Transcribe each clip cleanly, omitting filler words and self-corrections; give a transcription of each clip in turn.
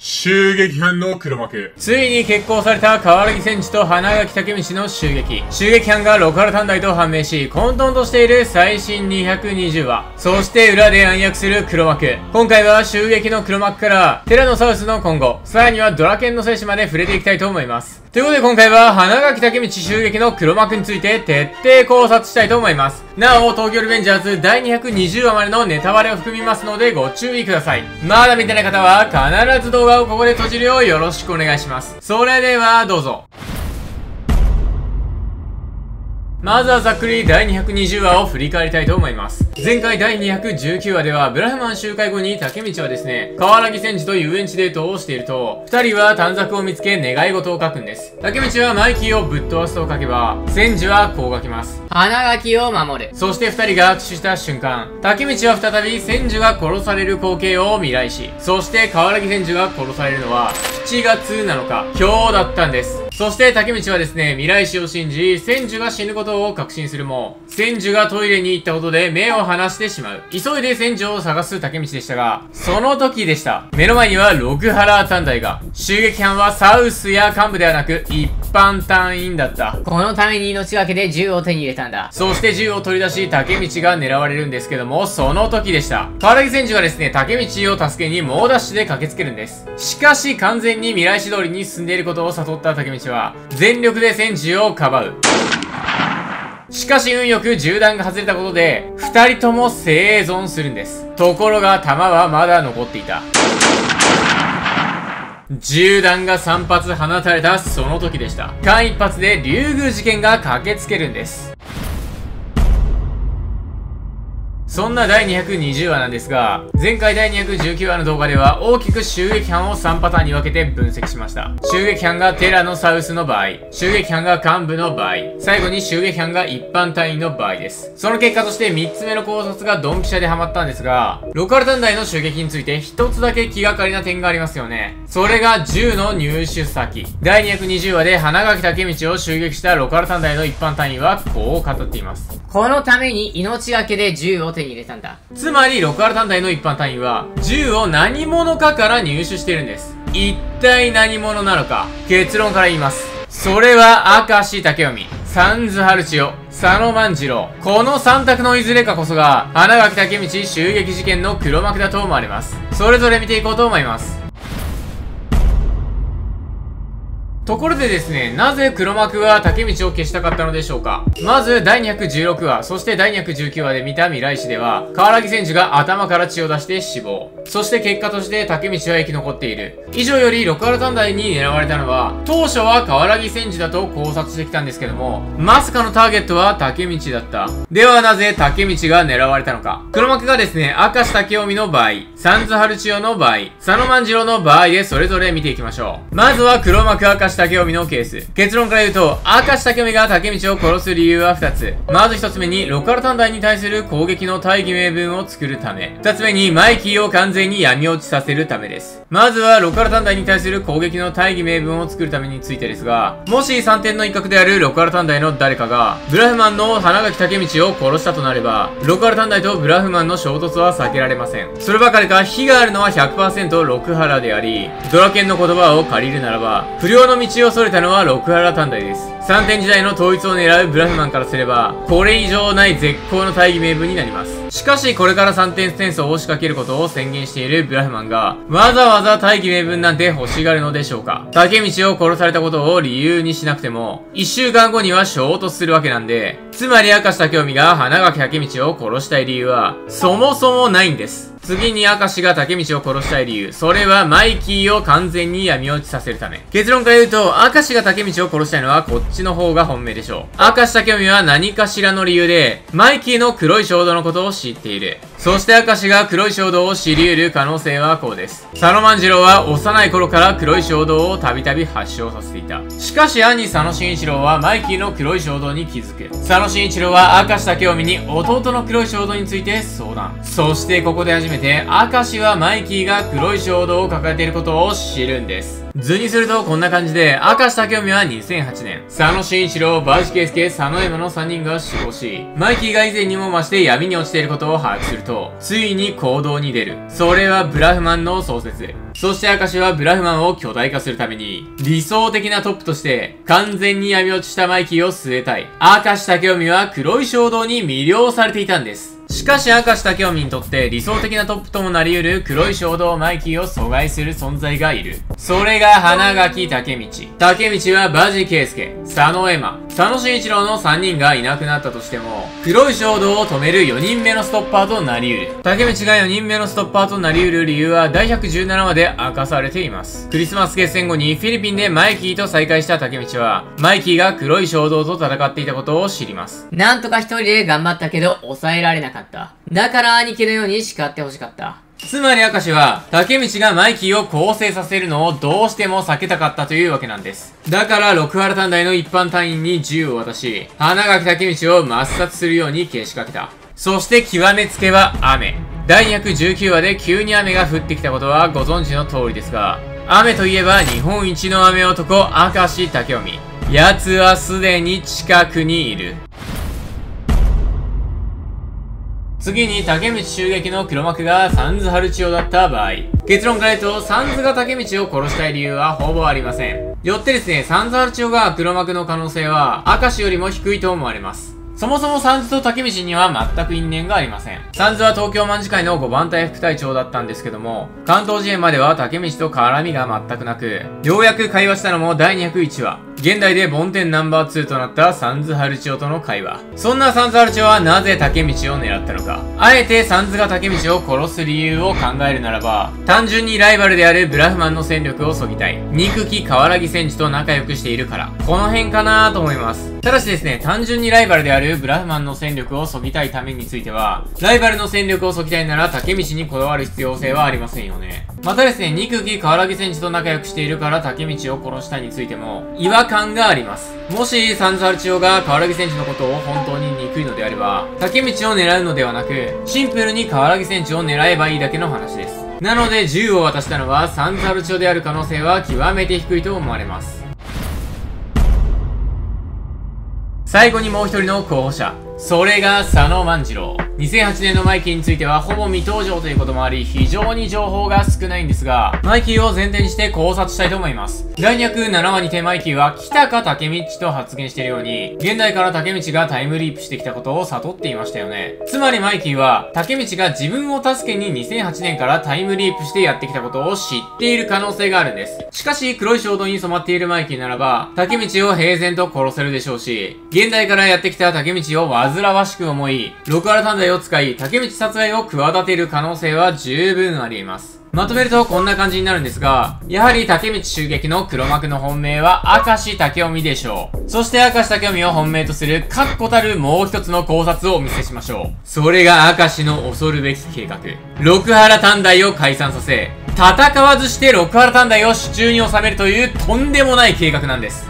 襲撃班の黒幕。ついに決行された川原千治と花垣武道の襲撃。襲撃班が六波羅探題と判明し、混沌としている最新220話。そして裏で暗躍する黒幕。今回は襲撃の黒幕から、テラノサウスの今後、さらにはドラケンの生死まで触れていきたいと思います。ということで今回は花垣武道襲撃の黒幕について徹底考察したいと思います。なお、東京リベンジャーズ第220話までのネタバレを含みますのでご注意ください。まだ見てない方は必ず動画をここで閉じるようよろしくお願いします。それではどうぞ。まずはざっくり第220話を振り返りたいと思います。前回第219話では、ブラフマン集会後に武道はですね、川原千治と遊園地デートをしていると、二人は短冊を見つけ願い事を書くんです。武道はマイキーをぶっ飛ばすと書けば、千治はこう書きます。花垣を守る。そして二人が握手した瞬間、武道は再び千治が殺される光景を見来し、そして川原千治が殺されるのは、7月7日、今日だったんです。そして武道はですね、未来史を信じ、千治が死ぬことを確信するも、千治がトイレに行ったことで目を離してしまう。急いで千治を探す武道でしたが、その時でした。目の前には六波羅探題が。襲撃班はサウスや幹部ではなく、一般隊員だった。このために命がけで銃を手に入れたんだ。そして銃を取り出し、武道が狙われるんですけども、その時でした。川原千治がですね、武道を助けに猛ダッシュで駆けつけるんです。しかし完全に未来史通りに進んでいることを悟った武道は全力で千治をかばう。しかし運よく銃弾が外れたことで2人とも生存するんです。ところが弾はまだ残っていた。銃弾が3発放たれたその時でした。間一髪で竜宮事件が駆けつけるんです。そんな第220話なんですが、前回第219話の動画では大きく襲撃班を3パターンに分けて分析しました。襲撃班がテラのサウスの場合、襲撃班が幹部の場合、最後に襲撃班が一般隊員の場合です。その結果として3つ目の考察がドンピシャでハマったんですが、六波羅探題の襲撃について1つだけ気がかりな点がありますよね。それが銃の入手先。第220話で花垣武道を襲撃した六波羅探題の一般隊員はこう語っています。このために命がけで銃を手に入れたんだ。つまり六波羅探題の一般隊員は銃を何者かから入手してるんです。一体何者なのか、結論から言います。それは明石武臣、三津春千代、佐野万次郎、この3択のいずれかこそが花垣武道襲撃事件の黒幕だと思われます。それぞれ見ていこうと思います。ところでですね、なぜ黒幕は武道を消したかったのでしょうか。まず、第216話、そして第219話で見た未来史では、川原千治が頭から血を出して死亡。そして結果として武道は生き残っている。以上より六波羅探題に狙われたのは、当初は川原千治だと考察してきたんですけども、まさかのターゲットは武道だった。ではなぜ武道が狙われたのか。黒幕がですね、明石武臣の場合、三津春千代の場合、佐野万次郎の場合でそれぞれ見ていきましょう。まずは黒幕明石武臣のケース。結論から言うと、明石武臣が武道を殺す理由は2つ。まず1つ目に、六波羅探題に対する攻撃の大義名分を作るため。2つ目に、マイキーを完全に闇落ちさせるためです。まずは、六波羅探題に対する攻撃の大義名分を作るためについてですが、もし3点の一角である六波羅探題の誰かが、ブラフマンの花垣武道を殺したとなれば、六波羅探題とブラフマンの衝突は避けられません。そればかりか、非があるのは 100% 六波羅であり、ドラケンの言葉を借りるならば、不良の道を逸れたのは六波羅探題です。3点時代の統一を狙うブラフマンからすれば、これ以上ない絶好の大義名分になります。しかしこれから3点戦争を仕掛けることを宣言しているブラフマンが、わざわざ大義名分なんて欲しがるのでしょうか。武道を殺されたことを理由にしなくても、1週間後には衝突するわけなんで、つまり明石武臣が花垣武道を殺したい理由は、そもそもないんです。次に明石が武道を殺したい理由、それはマイキーを完全に闇落ちさせるため。結論から言うと、明石が武道を殺したいのはこっちの方が本命でしょう。明石武臣は何かしらの理由で、マイキーの黒い衝動のことを知っている。そして明石が黒い衝動を知り得る可能性はこうです。佐野万次郎は幼い頃から黒い衝動をたびたび発症させていた。しかし兄佐野慎一郎はマイキーの黒い衝動に気づく。佐野慎一郎は明石武臣に弟の黒い衝動について相談。そしてここで初めて、明石はマイキーが黒い衝動を抱えていることを知るんです。図にするとこんな感じで、明石武臣は2008年、佐野慎一郎、バージケイスケ、佐野エマの3人が死亡し、マイキーが以前にも増して闇に落ちていることを把握すると、ついに行動に出る。それはブラフマンの創設。そして明石はブラフマンを巨大化するために、理想的なトップとして、完全に闇落ちしたマイキーを据えたい。明石武臣は黒い衝動に魅了されていたんです。しかし、明石武臣にとって理想的なトップともなり得る黒い衝動マイキーを阻害する存在がいる。それが花垣武道。武道は馬事圭介、佐野絵馬、佐野慎一郎の3人がいなくなったとしても、黒い衝動を止める4人目のストッパーとなり得る。武道が4人目のストッパーとなり得る理由は第117話で明かされています。クリスマス決戦後にフィリピンでマイキーと再会した武道は、マイキーが黒い衝動と戦っていたことを知ります。なんとか一人で頑張ったけど抑えられなかった。だから兄貴のように叱ってほしかった。つまり明石は、武道がマイキーを更生させるのをどうしても避けたかったというわけなんです。だから、六波羅探題の一般隊員に銃を渡し、花垣武道を抹殺するようにけしかけた。そして極めつけは雨。第219話で急に雨が降ってきたことはご存知の通りですが、雨といえば日本一の雨男、明石武臣。奴はすでに近くにいる。次に、武道襲撃の黒幕がサンズ・ハルチオだった場合。結論から言うと、サンズが武道を殺したい理由はほぼありません。よってですね、サンズ・ハルチオが黒幕の可能性は、明石よりも低いと思われます。そもそもサンズと武道には全く因縁がありません。サンズは東京卍会の5番隊副隊長だったんですけども、関東事変までは武道と絡みが全くなく、ようやく会話したのも第201話。現代で梵天ナンバー2となったサンズ・ハルチオとの会話。そんなサンズ・ハルチオはなぜ武道を狙ったのか。あえてサンズが武道を殺す理由を考えるならば、単純にライバルであるブラフマンの戦力を削ぎたい。憎き河原木戦士と仲良くしているから。この辺かなぁと思います。ただしですね、単純にライバルであるブラフマンの戦力を削ぎたいためについては、ライバルの戦力を削ぎたいなら武道にこだわる必要性はありませんよね。またですね、憎き河原木戦士と仲良くしているから武道を殺したいについても、違和感があります。もし、サンズ・ハルチオが河原木戦士のことを本当に憎いのであれば、武道を狙うのではなく、シンプルに河原木戦士を狙えばいいだけの話です。なので、銃を渡したのはサンズ・ハルチオである可能性は極めて低いと思われます。最後にもう一人の候補者。それが佐野万次郎。2008年のマイキーについてはほぼ未登場ということもあり、非常に情報が少ないんですが、マイキーを前提にして考察したいと思います。第207話にてマイキーは、来たか武道と発言しているように、現代から武道がタイムリープしてきたことを悟っていましたよね。つまりマイキーは、武道が自分を助けに2008年からタイムリープしてやってきたことを知っている可能性があるんです。しかし、黒い衝動に染まっているマイキーならば、武道を平然と殺せるでしょうし、現代からやってきた武道を煩わしく思い、六波羅探題を使い、武道殺害を企てる可能性は十分あり得ます。まとめるとこんな感じになるんですが、やはり武道襲撃の黒幕の本命は明石武臣でしょう。そして明石武臣を本命とする確固たるもう一つの考察をお見せしましょう。それが明石の恐るべき計画。六波羅探題を解散させ、戦わずして六波羅探題を手中に収めるというとんでもない計画なんです。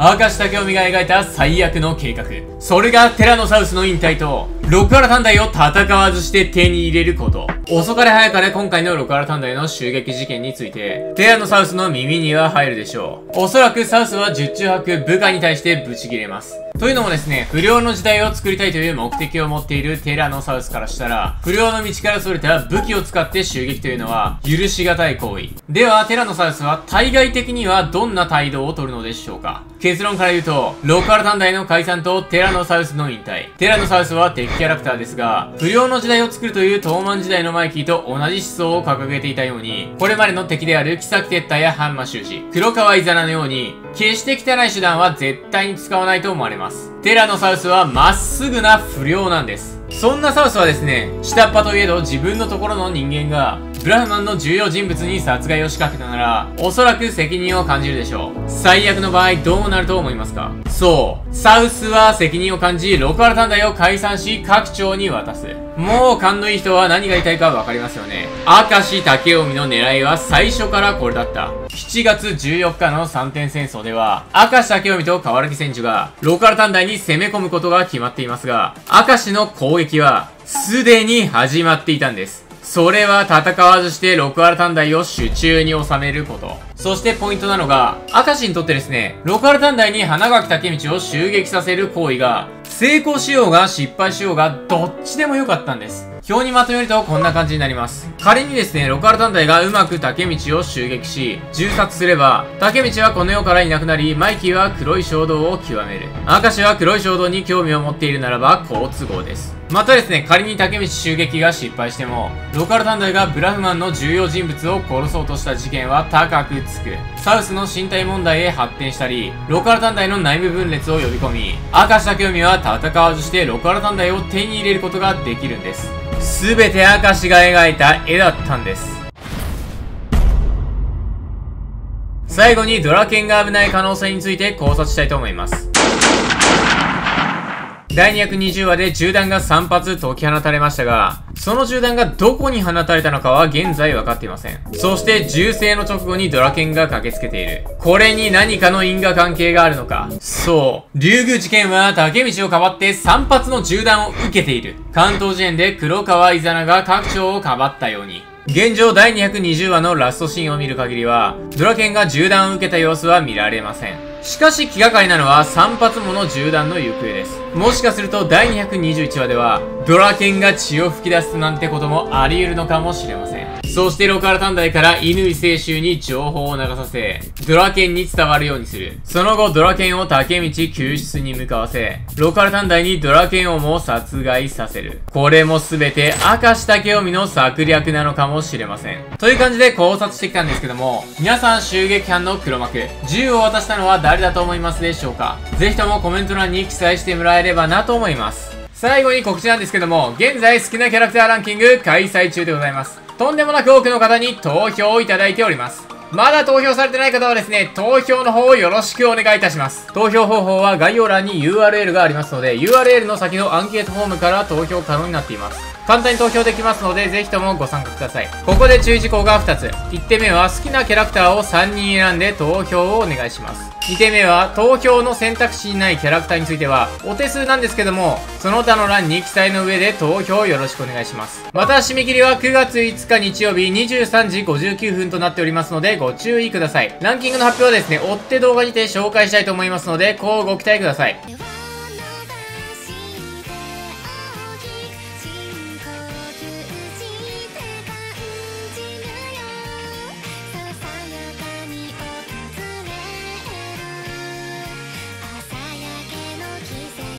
明石武臣が描いた最悪の計画。それがテラノサウスの引退と、六波羅探題を戦わずして手に入れること。遅かれ早かれ今回の六波羅探題の襲撃事件について、テラノサウスの耳には入るでしょう。おそらくサウスは十中八九部下に対してブチ切れます。というのもですね、不良の時代を作りたいという目的を持っているテラノサウスからしたら、不良の道から逸れた武器を使って襲撃というのは許し難い行為。では、テラノサウスは対外的にはどんな態度を取るのでしょうか。結論から言うと、六波羅探題の解散とテラノサウスの引退。テラノサウスは敵キャラクターですが、不良の時代を作るという東卍時代のマイキーと同じ思想を掲げていたように、これまでの敵である木崎哲太や範馬修士、黒川伊沢のように、決して汚い手段は絶対に使わないと思われます。テラノサウスはまっすぐな不良なんです。そんなサウスはですね、下っ端といえど自分のところの人間が、ブラフマンの重要人物に殺害を仕掛けたなら、おそらく責任を感じるでしょう。最悪の場合どうなると思いますか？そう、サウスは責任を感じ、六波羅探題を解散し、各庁に渡す。もう勘のいい人は何が言いたいかわかりますよね。明石武臣の狙いは最初からこれだった。7月14日の3点戦争では、明石武臣と河原木千寿が、六波羅探題に攻め込むことが決まっていますが、明石の攻撃は、すでに始まっていたんです。それは戦わずして六波羅探題を手中に収めること。そしてポイントなのが、明石にとってですね、六波羅探題に花垣武道を襲撃させる行為が、成功しようが失敗しようがどっちでもよかったんです。表にまとめるとこんな感じになります。仮にですね、六波羅探題がうまくタケミチを襲撃し、銃殺すれば、タケミチはこの世からいなくなり、マイキーは黒い衝動を極める。明石は黒い衝動に興味を持っているならば、好都合です。またですね、仮にタケミチ襲撃が失敗しても、六波羅探題がブラフマンの重要人物を殺そうとした事件は高くつく。サウスの身体問題へ発展したり、六波羅探題の内部分裂を呼び込み、明石武臣は戦わずして六波羅探題を手に入れることができるんです。すべて明石が描いた絵だったんです。最後にドラケンが危ない可能性について考察したいと思います。第220話で銃弾が3発解き放たれましたが、その銃弾がどこに放たれたのかは現在分かっていません。そして銃声の直後にドラケンが駆けつけている。これに何かの因果関係があるのか。そう。竜宮事件は竹道をかばって3発の銃弾を受けている。関東事変で黒川伊佐奈が各庁をかばったように。現状第220話のラストシーンを見る限りは、ドラケンが銃弾を受けた様子は見られません。しかし気がかりなのは3発もの銃弾の行方です。もしかすると第221話では、ドラケンが血を吹き出すなんてこともあり得るのかもしれません。そして六波羅探題から乾清舟に情報を流させ、ドラケンに伝わるようにする。その後、ドラケンを竹道救出に向かわせ、六波羅探題にドラケンをも殺害させる。これもすべて明石武臣の策略なのかもしれません。という感じで考察してきたんですけども、皆さん襲撃犯の黒幕、銃を渡したのは誰だと思いますでしょうか？ぜひともコメント欄に記載してもらえればなと思います。最後に告知なんですけども、現在好きなキャラクターランキング開催中でございます。とんでもなく多くの方に投票をいただいております。まだ投票されてない方はですね、投票の方をよろしくお願いいたします。投票方法は概要欄に URL がありますので、URL の先のアンケートフォームから投票可能になっています。簡単に投票できますので、ぜひともご参加ください。ここで注意事項が2つ。1点目は好きなキャラクターを3人選んで投票をお願いします。2点目は投票の選択肢にないキャラクターについては、お手数なんですけども、その他の欄に記載の上で投票よろしくお願いします。また締め切りは9月5日日曜日23時59分となっておりますので、ご注意ください。ランキングの発表はですね、追って動画にて紹介したいと思いますので、こうご期待ください。